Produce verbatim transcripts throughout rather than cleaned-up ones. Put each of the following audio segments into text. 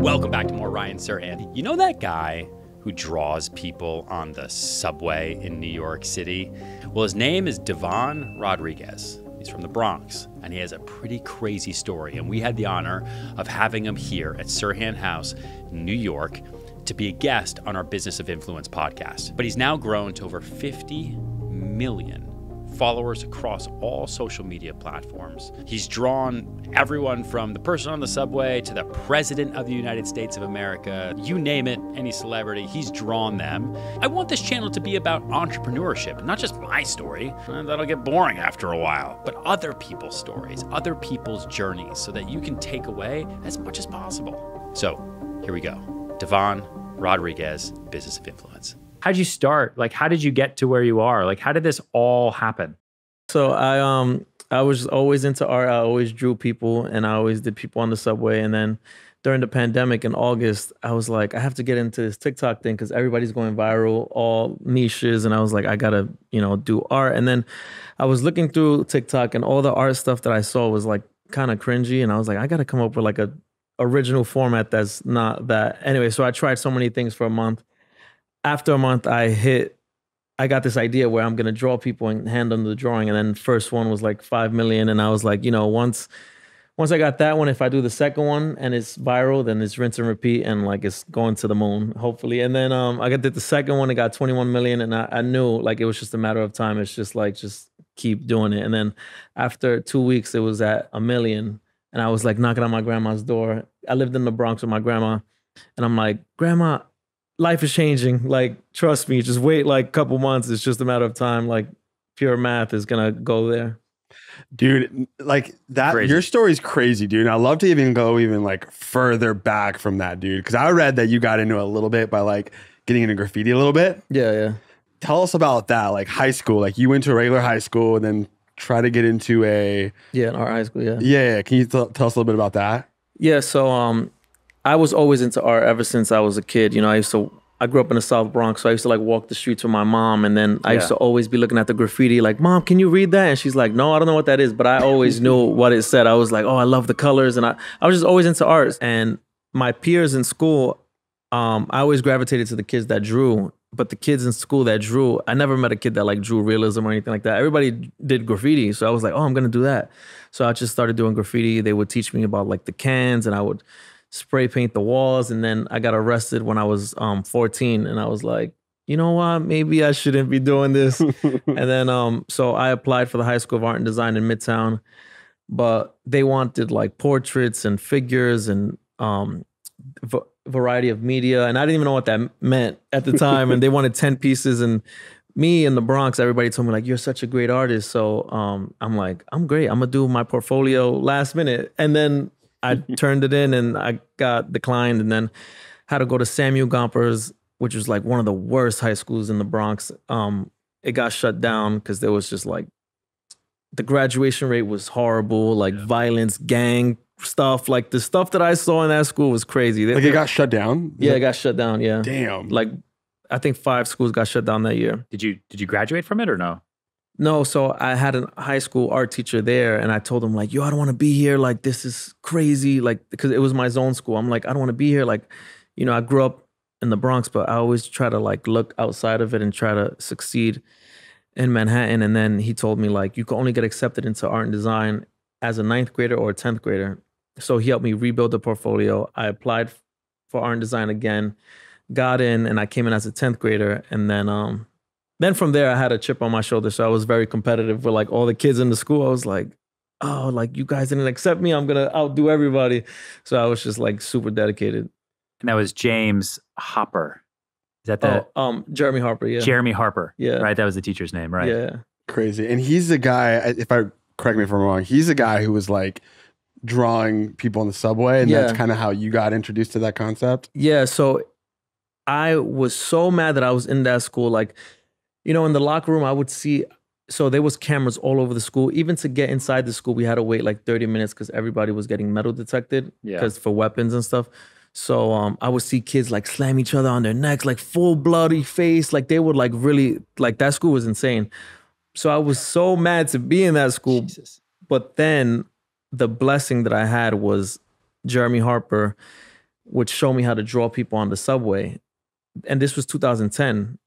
Welcome back to more Ryan Serhant. You know that guy who draws people on the subway in New York City? Well, his name is Devon Rodriguez. He's from the Bronx, and he has a pretty crazy story. And we had the honor of having him here at Serhant House, New York, to be a guest on our Business of Influence podcast. But he's now grown to over fifty million followers across all social media platforms. He's drawn everyone from the person on the subway to the president of the United States of America. You name it, any celebrity, he's drawn them. I want this channel to be about entrepreneurship, not just my story. That'll get boring after a while, but other people's stories, other people's journeys, so that you can take away as much as possible. So here we go. Devon Rodriguez, Business of Influence. How'd you start? Like, how did you get to where you are? Like, how did this all happen? So I, um, I was always into art. I always drew people, and I always did people on the subway. And then during the pandemic in August, I was like, I have to get into this TikTok thing because everybody's going viral, all niches. And I was like, I gotta, you know, do art. And then I was looking through TikTok, and all the art stuff that I saw was like kind of cringy. And I was like, I gotta come up with like a original format that's not that. Anyway, so I tried so many things for a month. After a month, I hit, I got this idea where I'm going to draw people and hand them the drawing. And then first one was like five million. And I was like, you know, once, once I got that one, if I do the second one and it's viral, then it's rinse and repeat. And like, it's going to the moon, hopefully. And then um, I did the second one, it got twenty-one million. And I, I knew like, it was just a matter of time. It's just like, just keep doing it. And then after two weeks, it was at a million. And I was like knocking on my grandma's door. I lived in the Bronx with my grandma. And I'm like, grandma, life is changing. Like, trust me, just wait like a couple months. It's just a matter of time. Like, pure math is going to go there. Dude, like that, crazy. Your story's crazy, dude. And I love to even go even like further back from that, dude. Cause I read that you got into a little bit by like getting into graffiti a little bit. Yeah, yeah. Tell us about that. Like high school, like you went to a regular high school and then try to get into a... Yeah, in our high school, yeah. Yeah, yeah. Can you tell us a little bit about that? Yeah, so... um. I was always into art ever since I was a kid. You know, I used to, I grew up in the South Bronx, so I used to like walk the streets with my mom. And then I yeah. used to always be looking at the graffiti like, Mom, can you read that? And she's like, no, I don't know what that is. But I always knew what it said. I was like, oh, I love the colors. And I, I was just always into arts. And my peers in school, um, I always gravitated to the kids that drew. But the kids in school that drew, I never met a kid that like drew realism or anything like that. Everybody did graffiti. So I was like, oh, I'm going to do that. So I just started doing graffiti. They would teach me about like the cans, and I would spray paint the walls. And then I got arrested when I was um, fourteen. And I was like, you know what, maybe I shouldn't be doing this. And then, um, so I applied for the High School of Art and Design in Midtown, but they wanted like portraits and figures and um, v variety of media. And I didn't even know what that meant at the time. And they wanted ten pieces. And me in the Bronx, everybody told me like, you're such a great artist. So um, I'm like, I'm great. I'm gonna do my portfolio last minute. And then I turned it in and I got declined, and then had to go to Samuel Gompers, which was like one of the worst high schools in the Bronx. Um, it got shut down because there was just like, the graduation rate was horrible, like yeah. violence, gang stuff. Like the stuff that I saw in that school was crazy. They, like it got shut down? Yeah, it got shut down, yeah. Damn. Like I think five schools got shut down that year. Did you, did you graduate from it or no? No, so I had a high school art teacher there, and I told him like, yo, I don't want to be here. Like, this is crazy. Like, because it was my zone school. I'm like, I don't want to be here. Like, you know, I grew up in the Bronx, but I always try to like look outside of it and try to succeed in Manhattan. And then he told me like, you can only get accepted into art and design as a ninth grader or a tenth grader. So he helped me rebuild the portfolio. I applied for art and design again, got in, and I came in as a tenth grader. And then, um, Then from there, I had a chip on my shoulder. So I was very competitive with like all the kids in the school. I was like, oh, like you guys didn't accept me. I'm going to outdo everybody. So I was just like super dedicated. And that was James Hopper. Is that the? Oh, um, Jeremy Harper, yeah. Jeremy Harper. Yeah. Right. That was the teacher's name, right? Yeah. Crazy. And he's the guy, if I correct me if I'm wrong, he's the guy who was like drawing people on the subway. And yeah. that's kind of how you got introduced to that concept. Yeah. So I was so mad that I was in that school. Like, you know, in the locker room, I would see, so there was cameras all over the school. Even to get inside the school, we had to wait like thirty minutes because everybody was getting metal detected because yeah. for weapons and stuff. So um, I would see kids like slam each other on their necks, like full bloody face. Like they would like really, like that school was insane. So I was so mad to be in that school. Jesus. But then the blessing that I had was Jeremy Harper would show me how to draw people on the subway. And this was two thousand ten.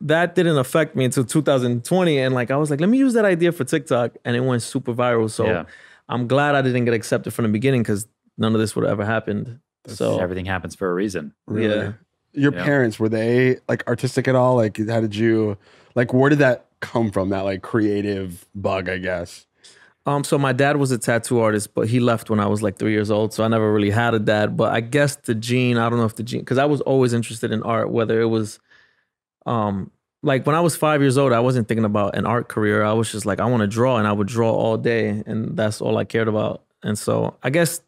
That didn't affect me until two thousand twenty. And like, I was like, let me use that idea for TikTok. And it went super viral. So yeah. I'm glad I didn't get accepted from the beginning, because none of this would have ever happened. That's, so everything happens for a reason. Really? Yeah. Your yeah. parents, were they like artistic at all? Like, how did you, like, where did that come from? That like creative bug, I guess. Um, so my dad was a tattoo artist, but he left when I was like three years old. So I never really had a dad, but I guess the gene, I don't know if the gene, because I was always interested in art, whether it was, um, like when I was five years old, I wasn't thinking about an art career. I was just like, I want to draw, and I would draw all day, and that's all I cared about. And so I guess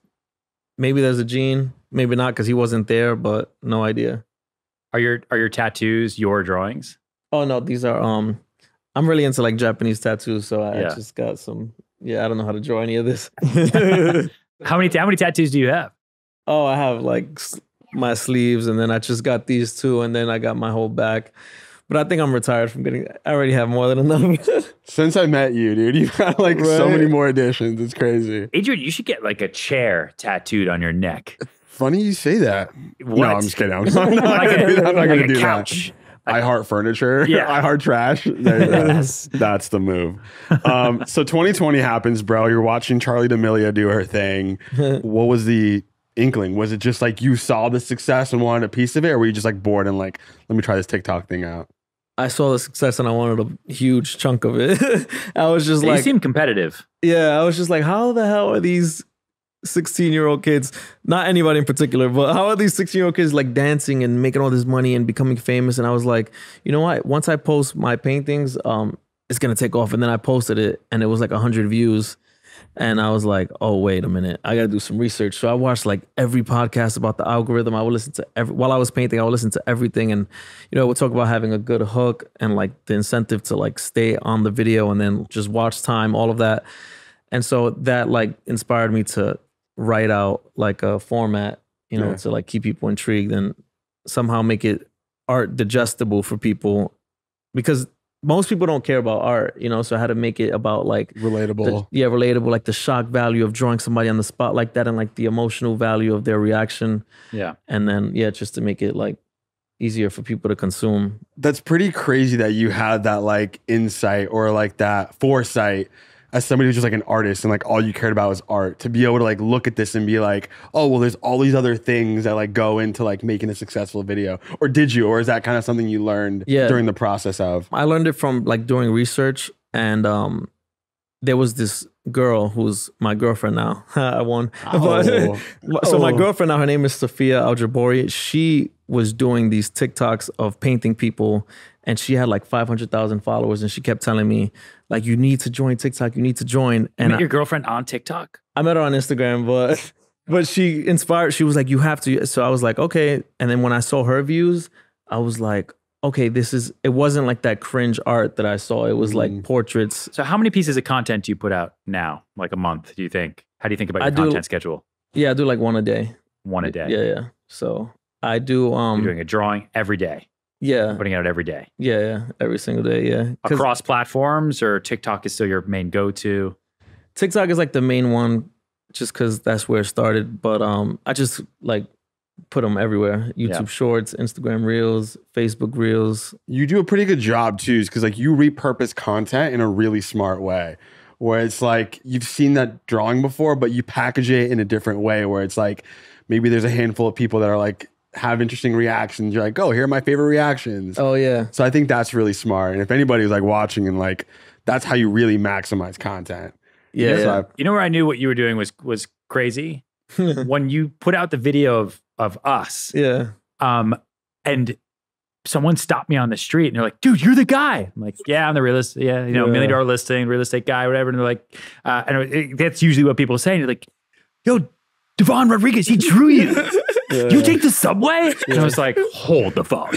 maybe there's a gene, maybe not, because he wasn't there, but no idea. Are your, are your tattoos your drawings? Oh no, these are, um, I'm really into like Japanese tattoos. So I yeah. just got some. Yeah, I don't know how to draw any of this. How many how many tattoos do you have? Oh, I have like my sleeves, and then I just got these two, and then I got my whole back. But I think I'm retired from getting, I already have more than enough. Since I met you, dude, you've got like right? so many more additions. It's crazy. Adrian, you should get like a chair tattooed on your neck. Funny you say that. What? No, I'm just kidding. I'm not, not going to do that. I'm not like going to do couch. that. I heart furniture. Yeah. I heart trash. Yes. That's the move. Um, so twenty twenty happens, bro. You're watching Charli D'Amelio do her thing. What was the inkling? Was it just like you saw the success and wanted a piece of it? Or were you just like bored and like, let me try this TikTok thing out? I saw the success and I wanted a huge chunk of it. I was just they like... You seem competitive. Yeah. I was just like, how the hell are these sixteen year old kids, not anybody in particular, but how are these sixteen year old kids like dancing and making all this money and becoming famous? And I was like, you know what, once I post my paintings, um it's gonna take off. And then I posted it, and it was like a hundred views, and I was like, oh wait a minute, I gotta do some research. So I watched like every podcast about the algorithm. I would listen to every, while I was painting, I would listen to everything. And you know, we'll talk about having a good hook and like the incentive to like stay on the video, and then just watch time, all of that. And so that like inspired me to write out like a format, you know, yeah. to like keep people intrigued and somehow make it art digestible for people, because most people don't care about art, you know. So how to make it about like relatable, the, yeah, relatable, like the shock value of drawing somebody on the spot like that, and like the emotional value of their reaction. Yeah. And then, yeah, just to make it like easier for people to consume. That's pretty crazy that you had that like insight or like that foresight as somebody who's just like an artist and like all you cared about was art, to be able to like look at this and be like, oh, well, there's all these other things that like go into like making a successful video. Or did you, or is that kind of something you learned yeah. during the process of? I learned it from like doing research. And um, there was this girl who's my girlfriend now. I won. Oh. So my girlfriend now, her name is Sophia Aljabori. She was doing these TikToks of painting people, and she had like five hundred thousand followers, and she kept telling me, like, you need to join TikTok. You need to join. And you met your I, girlfriend on TikTok? I met her on Instagram, but but she inspired. She was like, you have to. So I was like, okay. And then when I saw her views, I was like, okay, this is, it wasn't like that cringe art that I saw. It was mm. like portraits. So how many pieces of content do you put out now? Like a month, do you think? How do you think about your I content do, schedule? Yeah, I do like one a day. One a day. Yeah, yeah. So I do. Um, You're doing a drawing every day. Yeah. Putting out every day. Yeah, yeah. Every single day, yeah. Across platforms, or TikTok is still your main go-to? TikTok is like the main one, just because that's where it started. But um, I just like put them everywhere. YouTube yeah. Shorts, Instagram Reels, Facebook Reels. You do a pretty good job too, because like you repurpose content in a really smart way, where it's like you've seen that drawing before, but you package it in a different way, where it's like maybe there's a handful of people that are like, have interesting reactions. You're like, oh, here are my favorite reactions. Oh yeah. So I think that's really smart. And if anybody's like watching and like, that's how you really maximize content. Yeah. You know, yeah. So you know where I knew what you were doing was was crazy? When you put out the video of of us. Yeah. Um, and someone stopped me on the street and they're like, dude, you're the guy. I'm like, yeah, I'm the real estate, yeah, you know, yeah. million dollar listing, real estate guy, whatever. And they're like, uh, and it, that's usually what people say. And they're like, yo, Devon Rodriguez, he drew you. Yeah. You take the subway? Yeah. And I was like, hold the phone.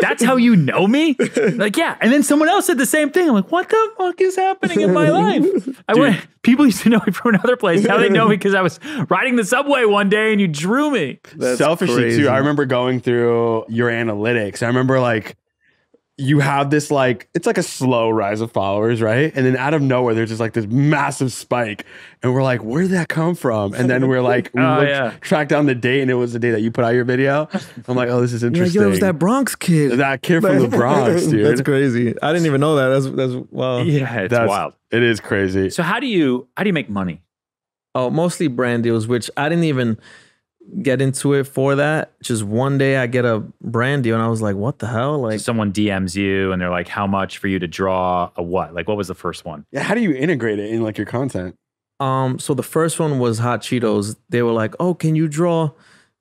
That's how you know me? Like, yeah. And then someone else said the same thing. I'm like, what the fuck is happening in my life? I Dude. went, people used to know me from another place. Now they know me because I was riding the subway one day and you drew me. That's Selfishly crazy. too. I remember going through your analytics. I remember like, you have this, like, it's like a slow rise of followers, right? And then out of nowhere, there's just like this massive spike. And we're like, where did that come from? And then we're like, we oh, looked, yeah. tracked down the date, and it was the day that you put out your video. I'm like, oh, this is interesting. Like, yo, it was that Bronx kid. That kid from the Bronx, dude. That's crazy. I didn't even know that. That's, that's wow. Yeah, it's that's, wild. It is crazy. So how do you, how do you make money? Oh, mostly brand deals, which I didn't even get into it for that. Just one day I get a brand deal and I was like, what the hell? Like, so someone D Ms you and they're like, how much for you to draw a what? Like, what was the first one? Yeah, how do you integrate it in like your content? Um, so the first one was Hot Cheetos. They were like, oh, can you draw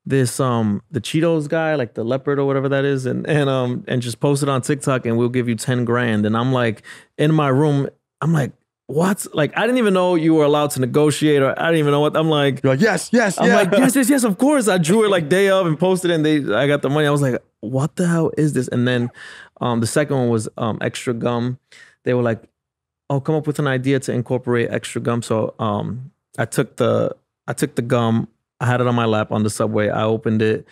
this um the Cheetos guy, like the leopard or whatever that is, and and um and just post it on TikTok and we'll give you ten grand. And I'm like, in my room, I'm like, what? Like, I didn't even know you were allowed to negotiate, or I didn't even know what. I'm like, you're like, yes, yes, I'm yeah. like, yes, yes, yes, of course. I drew it like day of and posted it, and they, I got the money. I was like, what the hell is this? And then um, the second one was um, Extra Gum. They were like, oh, come up with an idea to incorporate extra gum. So um, I took the, I took the gum. I had it on my lap on the subway. I opened it,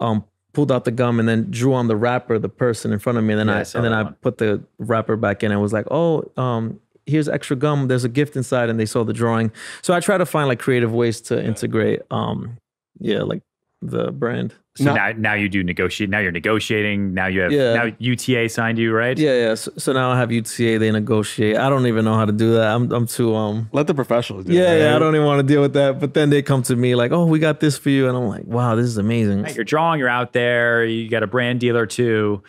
um, pulled out the gum, and then drew on the wrapper, the person in front of me. And then yeah, I, I and then one. I put the wrapper back in. I was like, oh, um, here's extra gum. There's a gift inside, and they saw the drawing. So I try to find like creative ways to integrate, um, yeah, like the brand. So no. now, now you do negotiate. Now you're negotiating. Now you have yeah. now U T A signed you, right? Yeah, yeah. So, so now I have U T A. They negotiate. I don't even know how to do that. I'm, I'm too um. Let the professionals do. Yeah, that, yeah. Right? I don't even want to deal with that. But then they come to me like, oh, we got this for you, and I'm like, wow, this is amazing. Right, you're drawing. You're out there. You got a brand deal or two,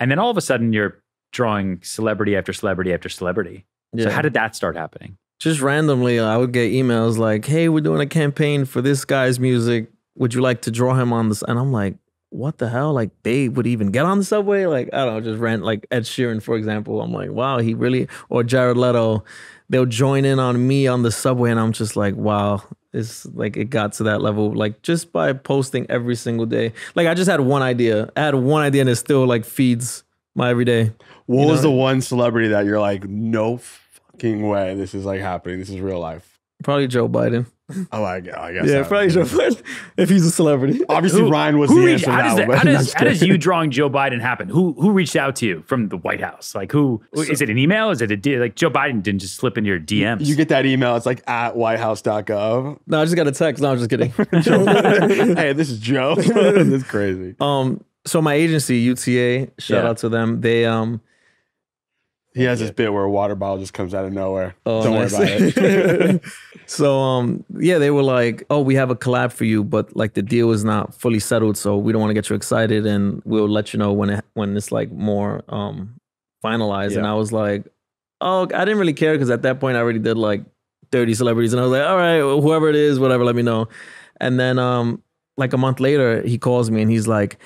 and then all of a sudden you're drawing celebrity after celebrity after celebrity. Yeah. So how did that start happening? Just randomly, I would get emails like, hey, we're doing a campaign for this guy's music. Would you like to draw him on this? And I'm like, what the hell? Like, they would even get on the subway? Like, I don't know, just rant, like Ed Sheeran, for example. I'm like, wow, he really, or Jared Leto, they'll join in on me on the subway. And I'm just like, wow, it's like, it got to that level, like just by posting every single day. Like, I just had one idea. I had one idea and it still like feeds my everyday. What was the one celebrity that you're like, no fucking way, this is like happening, this is real life? Probably Joe Biden. Oh, I, I guess. Yeah, probably Joe Biden, if he's a celebrity. Obviously, who, Ryan was the reached, answer. How, now, does, that, how, does, how does you drawing Joe Biden happen? Who who reached out to you from the White House? Like, who so, is it? An email? Is it a like Joe Biden didn't just slip into your D Ms? You get that email. It's like at white house dot gov. No, I just got a text. No, I'm just kidding. Hey, this is Joe. This is crazy. Um. So my agency, U T A, shout yeah. out to them. They um. He has this bit where a water bottle just comes out of nowhere. Oh, Don't nice. worry about it. So, um, yeah, they were like, oh, we have a collab for you, but like the deal is not fully settled, so we don't want to get you excited, and we'll let you know when it, when it's like more um, finalized. Yeah. And I was like, oh, I didn't really care because at that point I already did like thirty celebrities, and I was like, all right, well, whoever it is, whatever, let me know. And then um, like a month later, he calls me and he's like,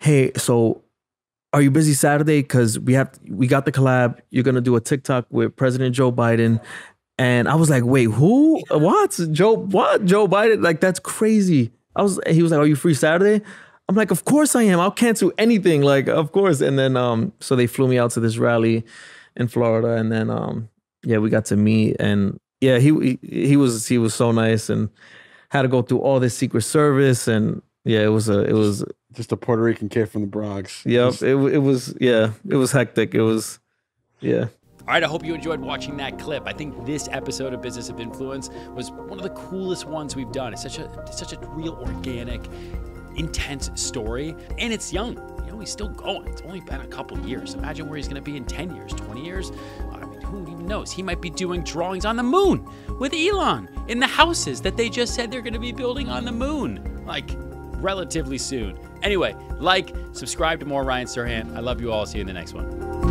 hey, so are you busy Saturday? Because we have we got the collab. You're gonna do a TikTok with President Joe Biden. And I was like, wait, who? What? Joe? What? Joe Biden? Like, that's crazy. I was. He was like, are you free Saturday? I'm like, of course I am. I'll cancel anything. Like, of course. And then um, so they flew me out to this rally in Florida, and then um, yeah, we got to meet, and yeah, he he, he was he was so nice, and had to go through all this Secret Service, and yeah, it was a it was. Just a Puerto Rican kid from the Bronx. Yep, it, it was, yeah, it was hectic. It was, yeah. All right, I hope you enjoyed watching that clip. I think this episode of Business of Influence was one of the coolest ones we've done. It's such a, it's such a real organic, intense story, and it's young. You know, he's still going. It's only been a couple years. Imagine where he's gonna be in ten years, twenty years. I mean, who even knows? He might be doing drawings on the moon with Elon in the houses that they just said they're gonna be building on the moon. Like, relatively soon. Anyway, like, subscribe to more Ryan Serhant. I love you all. See you in the next one.